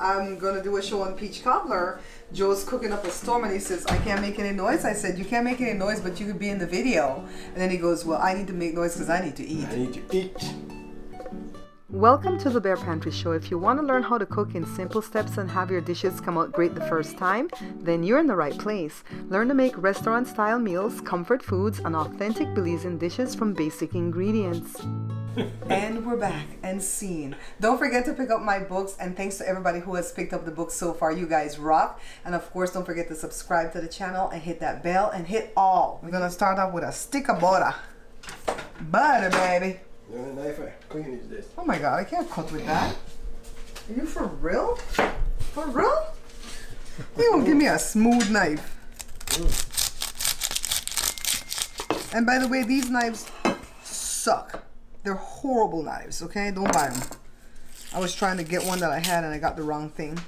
I'm going to do a show on peach cobbler. Joe's cooking up a storm and he says, I can't make any noise. I said, you can't make any noise, but you could be in the video. And then he goes, well, I need to make noise because I need to eat. I need to eat. Welcome to The Bare Pantry Show. If you want to learn how to cook in simple steps and have your dishes come out great the first time, then you're in the right place. Learn to make restaurant-style meals, comfort foods, and authentic Belizean dishes from basic ingredients. And we're back and seen. Don't forget to pick up my books, and thanks to everybody who has picked up the books so far. You guys rock. And of course, don't forget to subscribe to the channel and hit that bell and hit all. We're going to start off with a stick of butter. Butter, baby. Oh my god, I can't cut with that. Are you for real? For real? You won't give me a smooth knife. And by the way, these knives suck. They're horrible knives, okay? Don't buy them. I was trying to get one that I had and I got the wrong thing.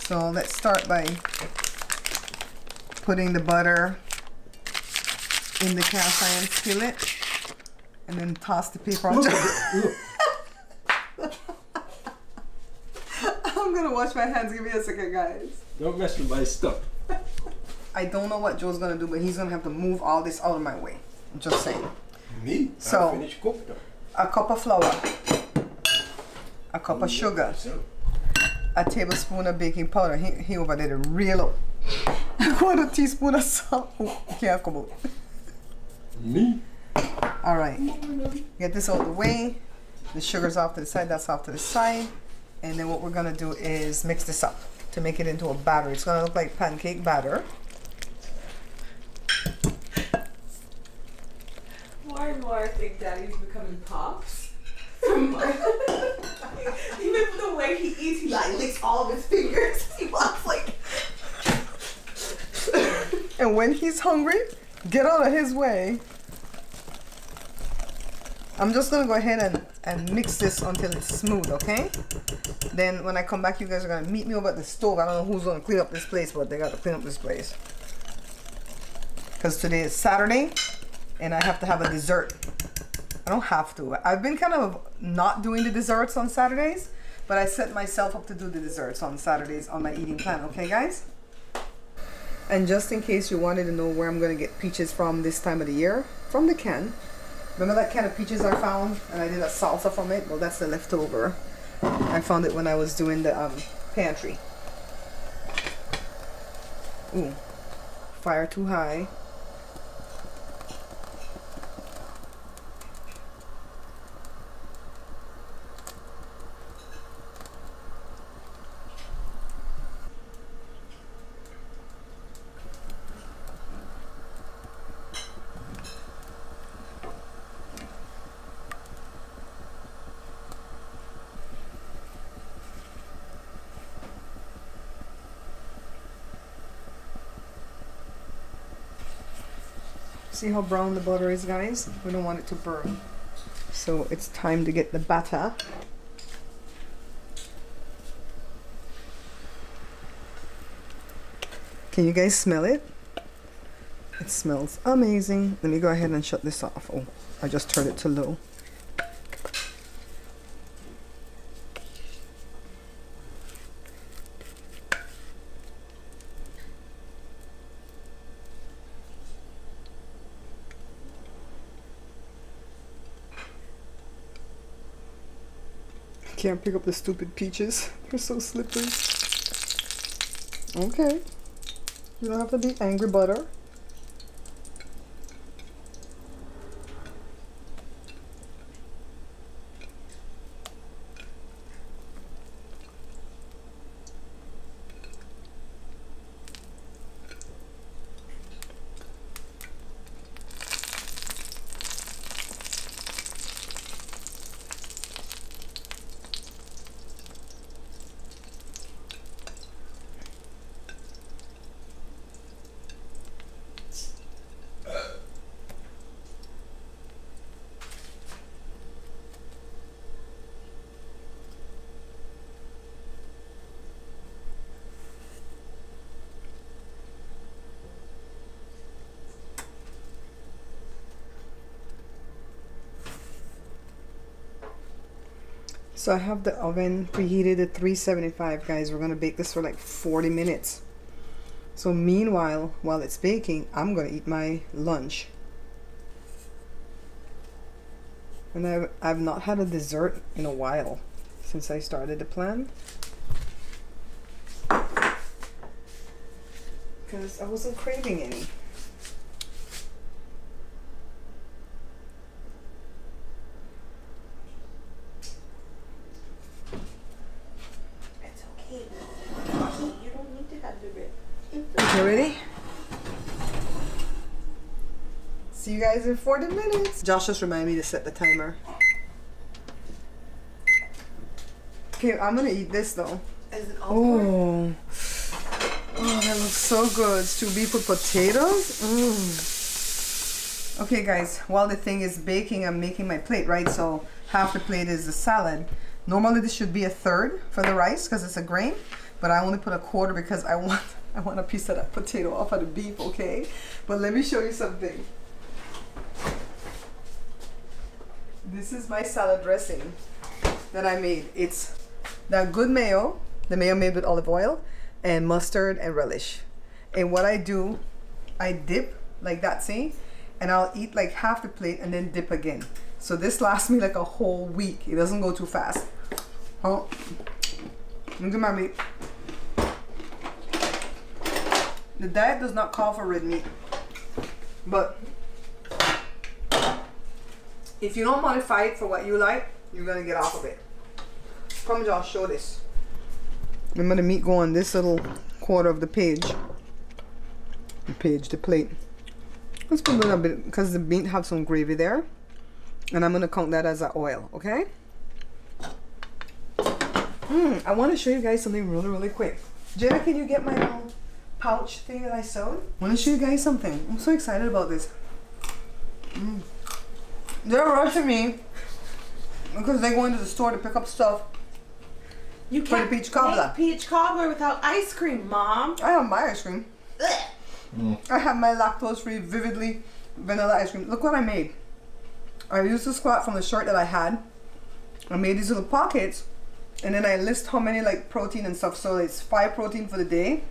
So let's start by putting the butter in the cast iron skillet. And then toss the paper on top. I'm gonna wash my hands. Give me a second, guys. Don't mess with my stuff. I don't know what Joe's gonna do, but he's gonna have to move all this out of my way. I'm just saying. Me? So, finish cooking. A cup of flour, a cup of sugar, a tablespoon of baking powder. He over there, real up. A quarter teaspoon of salt. Can't come out. Me? All right, get this out of the way. The sugar's off to the side, that's off to the side. And then what we're gonna do is mix this up to make it into a batter. It's gonna look like pancake batter. More and more I think Daddy's becoming Pops. Even the way he eats, he like licks all of his fingers. He walks like... And when he's hungry, get out of his way. I'm just gonna go ahead and mix this until it's smooth, okay? Then when I come back, you guys are gonna meet me over at the stove. I don't know who's gonna clean up this place, but they gotta clean up this place. Because today is Saturday, and I have to have a dessert. I don't have to. I've been kind of not doing the desserts on Saturdays, but I set myself up to do the desserts on Saturdays on my eating plan, okay guys? And just in case you wanted to know where I'm gonna get peaches from this time of the year, from the can. Remember that can of peaches I found and I did a salsa from it? Well, that's the leftover. I found it when I was doing the pantry. Ooh, fire too high. See how brown the butter is, guys? We don't want it to burn. So it's time to get the batter. Can you guys smell it? It smells amazing. Let me go ahead and shut this off. Oh, I just turned it to low. Can't pick up the stupid peaches. They're so slippery. Okay. You don't have to be angry, butter. So I have the oven preheated at 375, guys. We're gonna bake this for like 40 minutes. So meanwhile, while it's baking, I'm gonna eat my lunch. And I've not had a dessert in a while since I started the plan, because I wasn't craving any. It's okay. You don't need to have the rib. Okay, ready? See you guys in 40 minutes. Josh just reminded me to set the timer. Okay, I'm gonna eat this though. Is it all Oh, that looks so good. Stewed beef with potatoes. Okay, guys, while the thing is baking, I'm making my plate, right? So half the plate is the salad. Normally this should be a third for the rice because it's a grain, but I only put a quarter because I want a piece of that potato off of the beef, okay? But let me show you something. This is my salad dressing that I made. It's that good mayo, the mayo made with olive oil, and mustard and relish. And what I do, I dip like that, see, and I'll eat like half the plate and then dip again. So this lasts me like a whole week. It doesn't go too fast. Oh, look at my meat. The diet does not call for red meat, but if you don't modify it for what you like, you're gonna get off of it. Come, y'all, show this. Remember, the meat go on this little quarter of the page. The plate. Let's put a little bit, because the meat have some gravy there. And I'm gonna count that as an oil, okay? I wanna show you guys something really, really quick. Jada, can you get my little pouch thing that I sewed? I wanna show you guys something. I'm so excited about this. They're rushing me because they're going to the store to pick up stuff. You can't peach cobbler. Peach cobbler without ice cream, Mom. I have my ice cream. I have my lactose-free, vividly vanilla ice cream. Look what I made. I used the squat from the shirt that I had. I made these little pockets, and then I list how many like protein and stuff. So it's 5 protein for the day.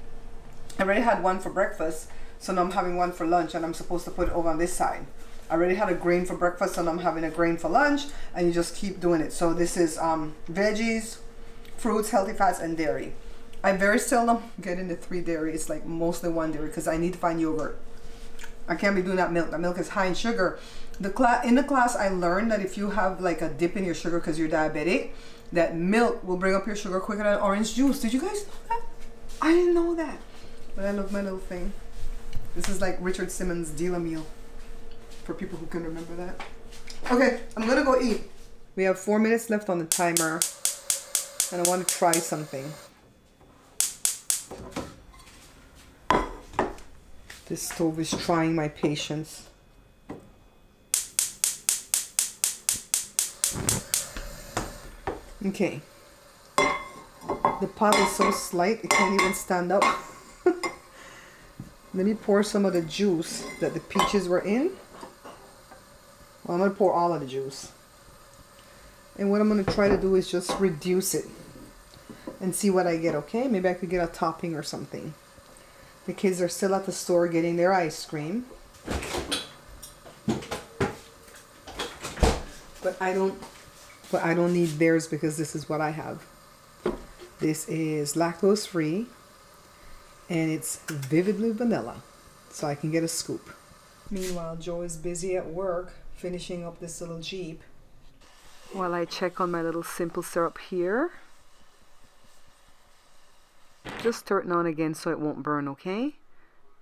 I already had one for breakfast, so now I'm having one for lunch, and I'm supposed to put it over on this side. I already had a grain for breakfast, so now I'm having a grain for lunch, and you just keep doing it. So this is veggies, fruits, healthy fats, and dairy. I very seldom get into 3 dairy. It's like mostly 1 dairy because I need to find yogurt. I can't be doing that milk. That milk is high in sugar. In the class, I learned that if you have like a dip in your sugar because you're diabetic, that milk will bring up your sugar quicker than orange juice. Did you guys know that? I didn't know that. But I love my little thing. This is like Richard Simmons' dealer meal for people who can remember that. Okay, I'm gonna go eat. We have 4 minutes left on the timer. And I want to try something. This stove is trying my patience. Okay. The pot is so slight, it can't even stand up. Let me pour some of the juice that the peaches were in. Well, I'm going to pour all of the juice. And what I'm going to try to do is just reduce it and see what I get, okay? Maybe I could get a topping or something. The kids are still at the store getting their ice cream. But I don't need theirs because this is what I have. This is lactose-free and it's vividly vanilla. So I can get a scoop. Meanwhile, Joe is busy at work finishing up this little Jeep. While I check on my little simple syrup here, just turn it on again so it won't burn, okay?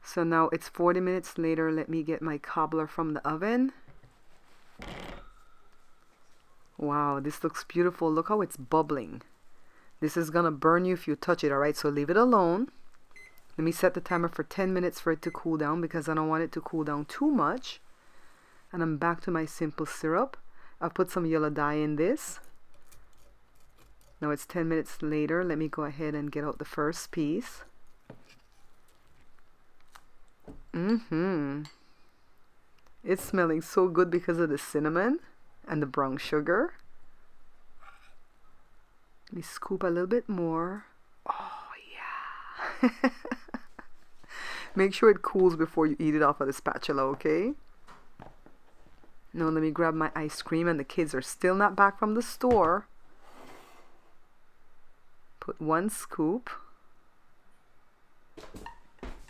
So now it's 40 minutes later. Let me get my cobbler from the oven. Wow, this looks beautiful. Look how it's bubbling. This is gonna burn you if you touch it, alright? So leave it alone. Let me set the timer for 10 minutes for it to cool down because I don't want it to cool down too much. And I'm back to my simple syrup. I'll put some yellow dye in this. Now it's 10 minutes later. Let me go ahead and get out the first piece. It's smelling so good because of the cinnamon and the brown sugar. Let me scoop a little bit more. Oh yeah. Make sure it cools before you eat it off of the spatula, okay? Now let me grab my ice cream, and the kids are still not back from the store. Put one scoop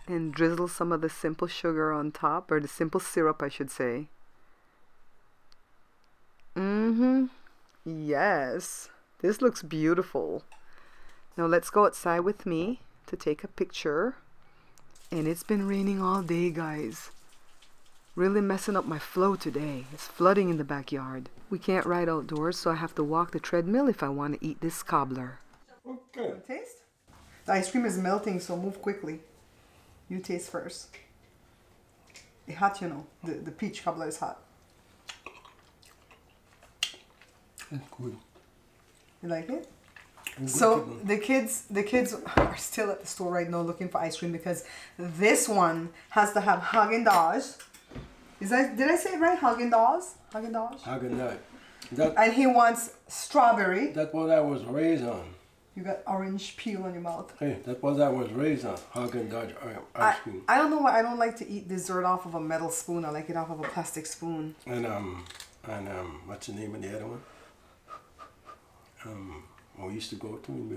and drizzle some of the simple sugar on top, or the simple syrup I should say. Yes, this looks beautiful. Now let's go outside with me to take a picture. And it's been raining all day, guys. Really messing up my flow today. It's flooding in the backyard. We can't ride outdoors, so I have to walk the treadmill if I want to eat this cobbler. Okay. Taste? The ice cream is melting, so move quickly. You taste first. It's hot, you know. The peach cobbler is hot. It's good. You like it? So the kids are still at the store right now looking for ice cream because this one has to have Haagen-Dazs. Did I say it right? Haagen-Dazs? Haagen-Dazs? Haagen-Dazs. And he wants strawberry. That's what I was raised on. You got orange peel on your mouth. Hey, that's what I was raised on. Haagen-Dazs ice cream. I don't know why I don't like to eat dessert off of a metal spoon. I like it off of a plastic spoon. And what's the name of the other one? I used to go to in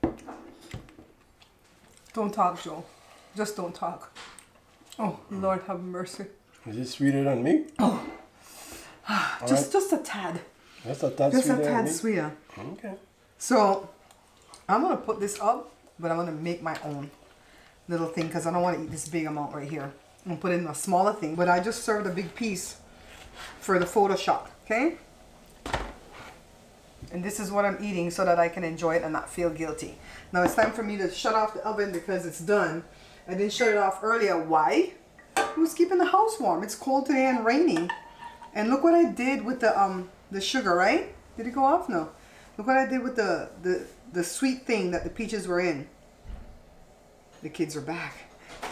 Belize. Don't talk, Joe. Just don't talk. Oh, Lord have mercy. Is it sweeter than me? Oh, just a tad. Just a tad sweeter. Just a tad sweeter. Okay. So, I'm gonna put this up, but I'm gonna make my own little thing because I don't want to eat this big amount right here. I'm gonna put it in a smaller thing, but I just served a big piece for the Photoshop. Okay. And this is what I'm eating so that I can enjoy it and not feel guilty. Now it's time for me to shut off the oven because it's done. I didn't shut it off earlier. Why? Who's keeping the house warm? It's cold today and raining. And look what I did with the sugar, right? Did it go off? No. Look what I did with the sweet thing that the peaches were in. The kids are back.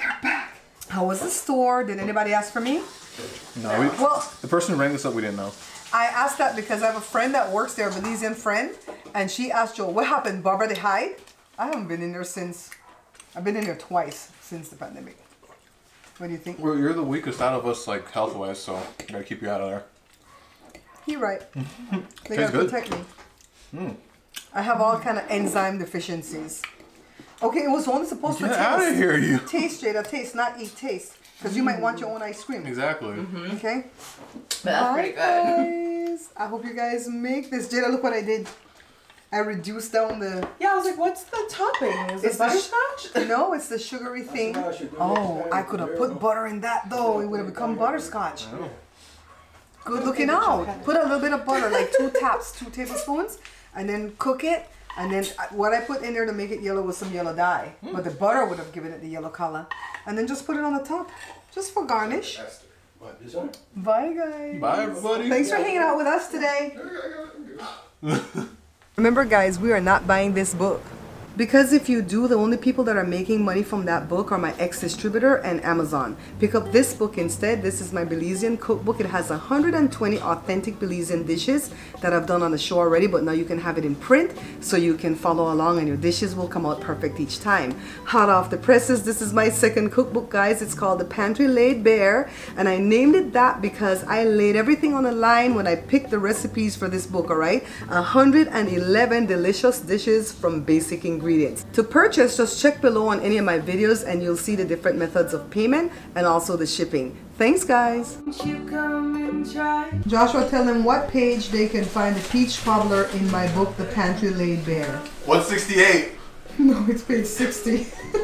They're back. How was the store? Did anybody ask for me? No. Well, the person who rang this up, we didn't know. I asked that because I have a friend that works there, a Belizean friend, and she asked Joel, what happened, Barbara, they hide? I haven't been in there since, I've been in there twice since the pandemic. What do you think? Well, you're the weakest out of us, like, health-wise, so I gotta keep you out of there. You're right. They gotta protect me. Mm. I have all kind of enzyme deficiencies. Okay, it was only supposed to taste. Get out of here, you. Taste, Jada, taste, not eat, taste. Because you might want your own ice cream. Exactly. Mm-hmm. Okay. That's pretty good. Guys. I hope you guys make this. Jada, look what I did. I reduced down the... Yeah, I was like, what's the topping? Is it butterscotch? No, it's the sugary thing. Oh, I could have put butter in that though. It would have become butterscotch. Good looking out. Put a little bit of butter, like 2 tablespoons, and then cook it. And then what I put in there to make it yellow was some yellow dye. But the butter would have given it the yellow color. And then just put it on the top. Just for garnish. Bye, guys. Bye, everybody. Thanks for hanging out with us today. Remember, guys, we are not buying this book. Because if you do, the only people that are making money from that book are my ex-distributor and Amazon. Pick up this book instead. This is my Belizean cookbook. It has 120 authentic Belizean dishes that I've done on the show already, but now you can have it in print so you can follow along and your dishes will come out perfect each time. Hot off the presses, this is my second cookbook, guys. It's called The Pantry Laid Bare, and I named it that because I laid everything on the line when I picked the recipes for this book, all right? 111 delicious dishes from basic ingredients. To purchase, just check below on any of my videos and you'll see the different methods of payment and also the shipping. Thanks, guys. Joshua, tell them what page they can find the peach cobbler in my book, The Pantry Laid Bare. 168. No, it's page 60.